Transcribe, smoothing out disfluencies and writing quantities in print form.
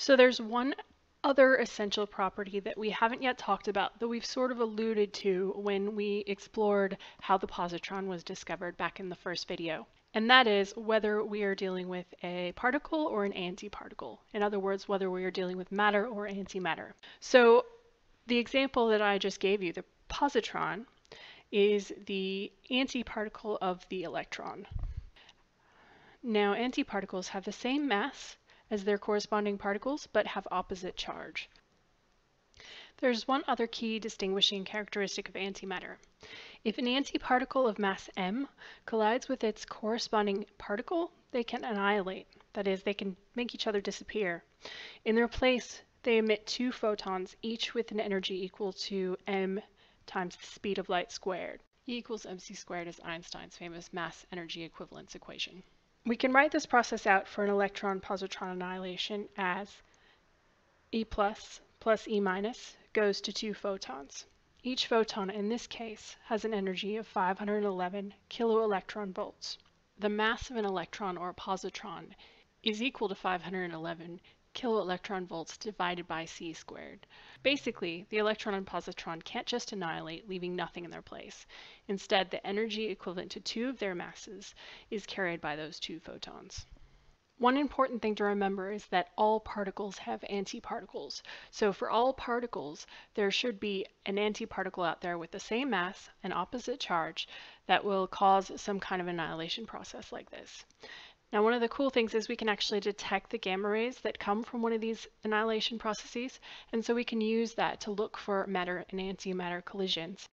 So there's one other essential property that we haven't yet talked about, though we've sort of alluded to when we explored how the positron was discovered back in the first video. And that is whether we are dealing with a particle or an antiparticle. In other words, whether we are dealing with matter or antimatter. So the example that I just gave you, the positron, is the antiparticle of the electron. Now, antiparticles have the same mass as their corresponding particles, but have opposite charge. There's one other key distinguishing characteristic of antimatter. If an antiparticle of mass m collides with its corresponding particle, they can annihilate. That is, they can make each other disappear. In their place, they emit two photons, each with an energy equal to m times the speed of light squared. E equals mc squared is Einstein's famous mass energy equivalence equation. We can write this process out for an electron-positron annihilation as E plus E minus goes to two photons. Each photon in this case has an energy of 511 kiloelectron volts. The mass of an electron or positron is equal to 511 kiloelectron volts divided by c squared. Basically, the electron and positron can't just annihilate, leaving nothing in their place. Instead, the energy equivalent to two of their masses is carried by those two photons. One important thing to remember is that all particles have antiparticles. So for all particles, there should be an antiparticle out there with the same mass and opposite charge that will cause some kind of annihilation process like this. Now, one of the cool things is we can actually detect the gamma rays that come from one of these annihilation processes, and so we can use that to look for matter and antimatter collisions.